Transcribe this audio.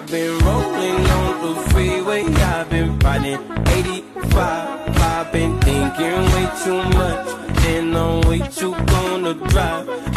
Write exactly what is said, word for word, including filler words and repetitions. I've been rolling on the freeway, I've been riding eighty-five. I've been thinking way too much, and I'm way too gonna drive.